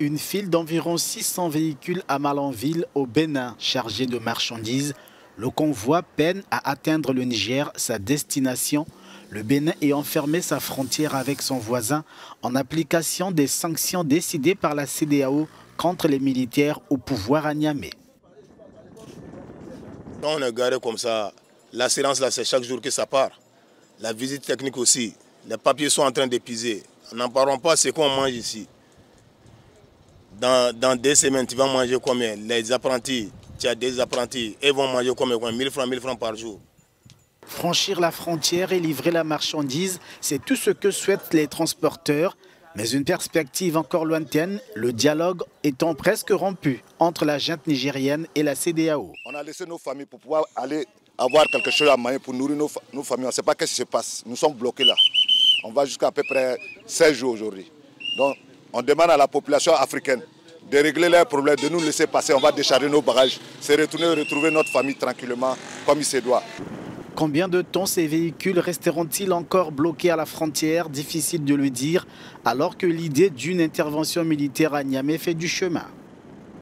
Une file d'environ 600 véhicules à Malanville, au Bénin, chargés de marchandises. Le convoi peine à atteindre le Niger, sa destination, le Bénin ayant fermé sa frontière avec son voisin en application des sanctions décidées par la CEDEAO contre les militaires au pouvoir à Niamey. Quand on est garé comme ça, l'assurance là c'est chaque jour que ça part. La visite technique aussi, les papiers sont en train d'épuiser. N'en parlons pas ce qu'on mange ici. Dans 2 semaines, tu vas manger combien? Les apprentis, tu as des apprentis, ils vont manger combien? 1000 francs par jour. Franchir la frontière et livrer la marchandise, c'est tout ce que souhaitent les transporteurs. Mais une perspective encore lointaine, le dialogue étant presque rompu entre la junte nigérienne et la CEDEAO. On a laissé nos familles pour pouvoir aller avoir quelque chose à manger pour nourrir nos familles. On ne sait pas ce qui se passe. Nous sommes bloqués là. On va jusqu'à peu près 16 jours aujourd'hui. Donc, on demande à la population africaine de régler leurs problèmes, de nous laisser passer. On va décharger nos bagages, se retourner et retrouver notre famille tranquillement, comme il se doit. Combien de temps ces véhicules resteront-ils encore bloqués à la frontière? Difficile de le dire, alors que l'idée d'une intervention militaire à Niamey fait du chemin.